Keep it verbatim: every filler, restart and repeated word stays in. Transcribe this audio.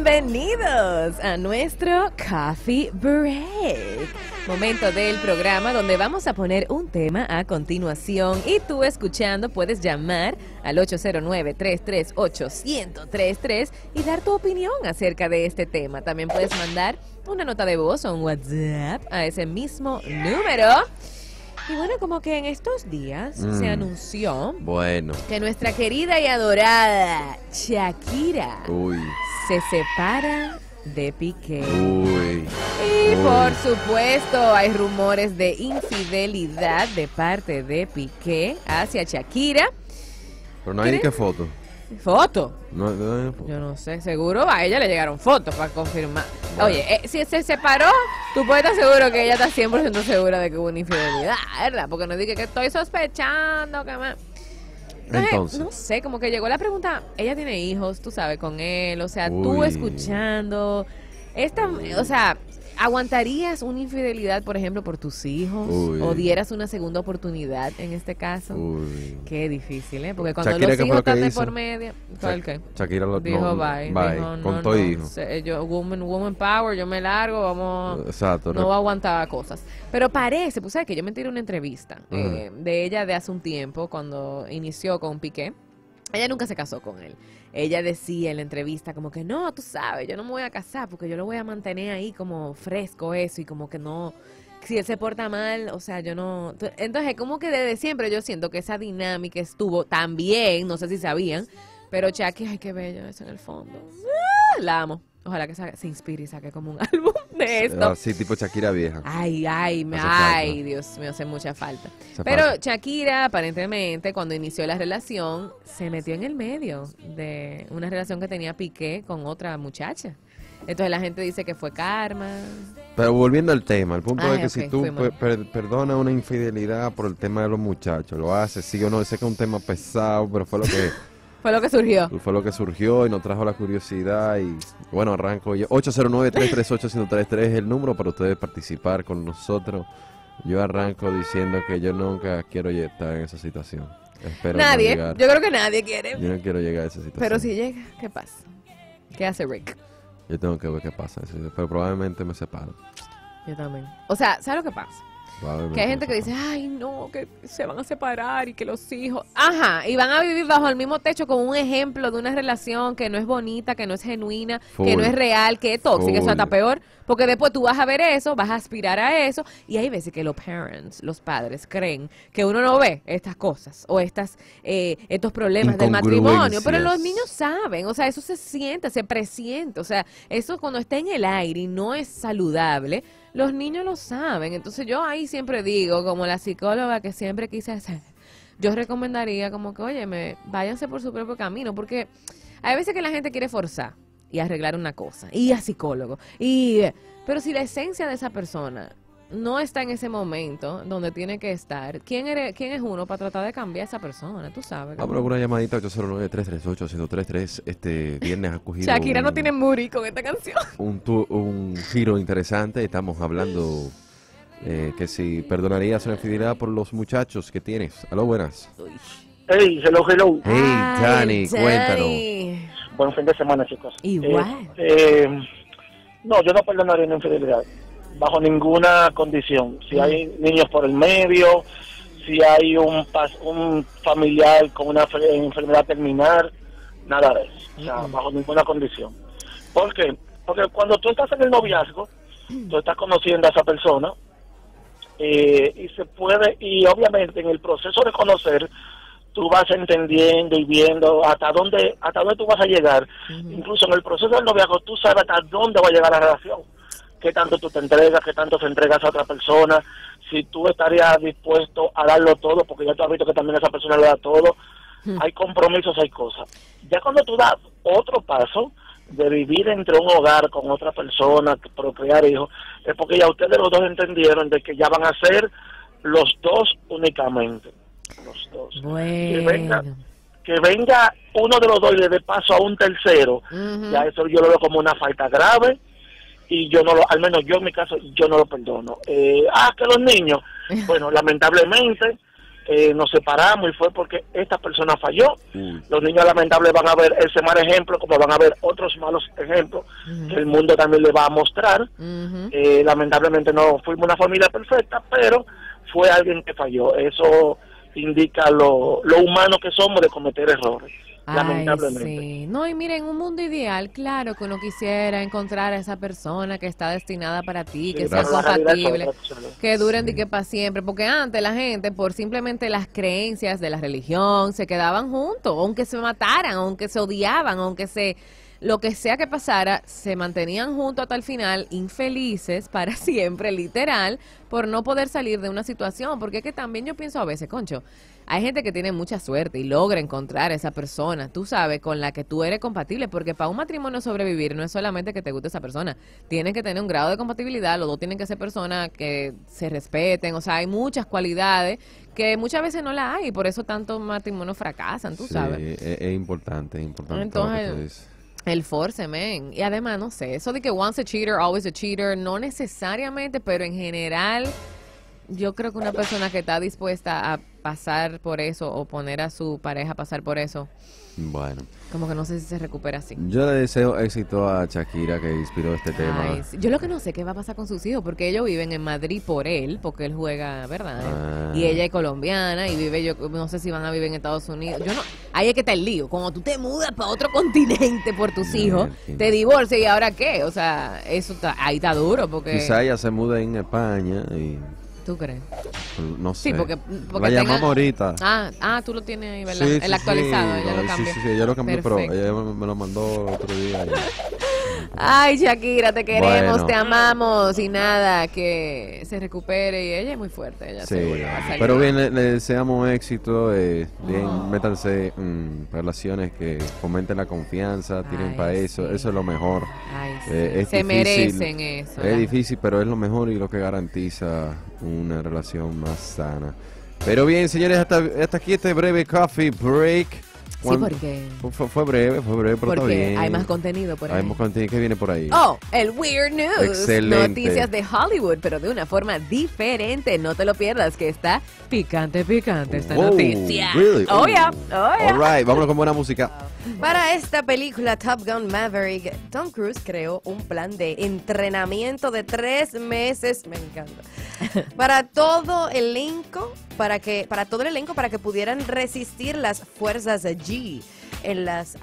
Bienvenidos a nuestro Coffee Break, momento del programa donde vamos a poner un tema a continuación y tú escuchando puedes llamar al ocho cero nueve, tres tres ocho, uno cero tres tres y dar tu opinión acerca de este tema. También puedes mandar una nota de voz o un WhatsApp a ese mismo número. Y bueno, como que en estos días mm. se anunció bueno. que nuestra querida y adorada Shakira Uy. se separa de Piqué. Uy. Y Uy. por supuesto hay rumores de infidelidad de parte de Piqué hacia Shakira. Pero no hay ni qué foto. ¿Foto? No, no hay foto. Yo no sé, seguro a ella le llegaron fotos para confirmar. Bueno. Oye, eh, si se separó, tú puedes estar seguro que ella está cien por ciento segura de que hubo una infidelidad, ¿verdad? Porque no dije que estoy sospechando, que más. Entonces, Entonces. no sé, como que llegó la pregunta, ella tiene hijos, tú sabes, con él, o sea, Uy. tú escuchando, esta, o sea, ¿aguantarías una infidelidad, por ejemplo, por tus hijos? Uy. ¿O dieras una segunda oportunidad en este caso? Uy. Qué difícil, ¿eh? Porque cuando Shakira, los hijos están de por medio... ¿Cuál qué? Shakira lo dijo, no, bye. Bye. Dijo, no, con todo no, hijo. Se, yo, woman, woman power, yo me largo, vamos... Exacto. No aguantaba cosas. Pero parece, pues, ¿sabes qué? Yo me tiré una entrevista uh-huh. eh, de ella de hace un tiempo, cuando inició con Piqué. Ella nunca se casó con él. Ella decía en la entrevista como que no, tú sabes, yo no me voy a casar porque yo lo voy a mantener ahí como fresco eso y como que no, si él se porta mal, o sea, yo no. Entonces, como que desde siempre yo siento que esa dinámica estuvo tan bien, no sé si sabían, pero Shaki, ay, qué bello eso en el fondo. Ah, la amo. Ojalá que se, se inspire y saque como un álbum de esto. Así tipo Shakira vieja. Ay, ay, me, ay, falta. Dios mío, hace mucha falta. Se Pero falta. Shakira, aparentemente, cuando inició la relación, se metió en el medio de una relación que tenía Piqué con otra muchacha. Entonces la gente dice que fue karma. Pero volviendo al tema, el punto ay, es que okay, si tú per per perdonas una infidelidad por el tema de los muchachos, lo haces, sí o no, sé que es un tema pesado, pero fue lo que... Fue lo que surgió. Fue lo que surgió y nos trajo la curiosidad y bueno, arranco yo. ocho cero nueve, tres tres ocho, uno cero tres tres es el número para ustedes participar con nosotros. Yo arranco diciendo que yo nunca quiero estar en esa situación. Espero nadie, no yo creo que nadie quiere. Yo no quiero llegar a esa situación. Pero si llega, ¿qué pasa? ¿Qué hace Rick? Yo tengo que ver qué pasa, pero probablemente me separo. Yo también. O sea, ¿sabes lo que pasa? Que hay gente que dice, ay no, que se van a separar y que los hijos, ajá, y van a vivir bajo el mismo techo con un ejemplo de una relación que no es bonita, que no es genuina, full, que no es real, que es tóxica, eso está peor, porque después tú vas a ver eso, vas a aspirar a eso, y hay veces que los parents, los padres creen que uno no ve estas cosas, o estas eh, estos problemas del matrimonio, pero los niños saben, o sea, eso se siente, se presiente, o sea, eso cuando está en el aire y no es saludable, los niños lo saben. Entonces yo ahí siempre digo, como la psicóloga que siempre quise hacer, yo recomendaría como que, óyeme, váyanse por su propio camino, porque hay veces que la gente quiere forzar y arreglar una cosa, y a psicólogo, y pero si la esencia de esa persona no está en ese momento donde tiene que estar, ¿quién eres, quién es uno para tratar de cambiar a esa persona? Tú sabes. Vamos a una llamadita ocho cero nueve, tres tres ocho, uno cero tres tres. Este viernes ha cogido Shakira un, no tiene muri con esta canción. Un, tu, un giro interesante. Estamos hablando eh, que si perdonarías una infidelidad por los muchachos que tienes. Aló, buenas. Hey, hello, hello. Hey, Dani, cuéntanos. Buen fin de semana, chicos. Igual. Eh, eh, no, yo no perdonaría una infidelidad. Bajo ninguna condición. Si hay niños por el medio, si hay un pas, un familiar con una enfermedad terminal, nada de eso. O sea, bajo ninguna condición. ¿Por qué? Porque cuando tú estás en el noviazgo, tú estás conociendo a esa persona eh, y se puede, y obviamente en el proceso de conocer, tú vas entendiendo y viendo hasta dónde, hasta dónde tú vas a llegar. Incluso en el proceso del noviazgo, tú sabes hasta dónde va a llegar la relación. Qué tanto tú te entregas, qué tanto se entregas a otra persona, si tú estarías dispuesto a darlo todo, porque ya tú has visto que también esa persona le da todo, mm. hay compromisos, hay cosas. Ya cuando tú das otro paso de vivir entre un hogar con otra persona, procrear hijos, es porque ya ustedes los dos entendieron de que ya van a ser los dos únicamente, los dos. Bueno. Que venga, que venga uno de los dos y le dé paso a un tercero, mm-hmm. ya eso yo lo veo como una falta grave, y yo no lo, al menos yo en mi caso, yo no lo perdono. Eh, ah, que los niños, bueno, lamentablemente eh, nos separamos y fue porque esta persona falló. Mm. Los niños lamentables van a ver ese mal ejemplo, como van a ver otros malos ejemplos mm. que el mundo también les va a mostrar. Mm-hmm. eh, lamentablemente no fuimos una familia perfecta, pero fue alguien que falló. Eso indica lo, lo humano que somos de cometer errores. Ay, lamentablemente. Sí. No, y miren, un mundo ideal, claro que uno quisiera encontrar a esa persona que está destinada para ti, sí, que sea compatible, que duren sí. y que para siempre, porque antes la gente por simplemente las creencias de la religión se quedaban juntos, aunque se mataran, aunque se odiaban, aunque se lo que sea que pasara, se mantenían juntos hasta el final, infelices para siempre, literal, por no poder salir de una situación, porque es que también yo pienso a veces, concho, hay gente que tiene mucha suerte y logra encontrar a esa persona, tú sabes, con la que tú eres compatible, porque para un matrimonio sobrevivir no es solamente que te guste esa persona, tienen que tener un grado de compatibilidad, los dos tienen que ser personas que se respeten, o sea, hay muchas cualidades que muchas veces no la hay, y por eso tantos matrimonios fracasan, tú sí, sabes. Es, es importante, es importante. Entonces, el force, men. Y además, no sé, eso de que once a cheater, always a cheater, no necesariamente, pero en general, yo creo que una persona que está dispuesta a pasar por eso o poner a su pareja a pasar por eso, bueno, como que no sé si se recupera así. Yo le deseo éxito a Shakira, que inspiró este tema. Ay, yo lo que no sé qué va a pasar con sus hijos, porque ellos viven en Madrid por él, porque él juega, ¿verdad? Ah. Y ella es colombiana y vive, yo no sé si van a vivir en Estados Unidos. Yo no, ahí es que está el lío. Cuando tú te mudas para otro continente por tus no, hijos, te divorcias y ahora qué, o sea, eso está, ahí está duro, porque quizá ella se mude en España y... ¿Tú crees? No sé. Sí, porque, porque la llamamos tenga... ahorita. Ah, ah, tú lo tienes ahí, ¿verdad? Sí, el sí, actualizado, sí. Ella no, lo cambió. Sí, sí, sí, ella lo cambió, perfecto. Pero ella me, me lo mandó otro día. Y... ay, Shakira, te queremos, bueno, te amamos y nada, que se recupere. Y ella es muy fuerte, ella sí, seguro va a salir. Pero bien, le, le deseamos éxito, eh, bien, oh. métanse en mm, relaciones que fomenten la confianza, tiren para sí. eso, eso es lo mejor. Ay, sí. eh, es se difícil, merecen eso. Es la... difícil, pero es lo mejor y lo que garantiza una relación más sana. Pero bien, señores, hasta, hasta aquí este breve coffee break. Sí, porque... Fue, fue breve, fue breve, pero porque está bien. Hay más contenido por ahí. Hay más contenido que viene por ahí. Oh, el Weird News. Excelente. Noticias de Hollywood, pero de una forma diferente. No te lo pierdas, que está picante, picante esta Whoa, noticia. Really? Oh, oh, yeah. oh, yeah. All right, vámonos con buena música. Para esta película, Top Gun Maverick, Tom Cruise creó un plan de entrenamiento de tres meses. Me encanta. Para todo elenco, para que, para todo el elenco, para que pudieran resistir las fuerzas G en las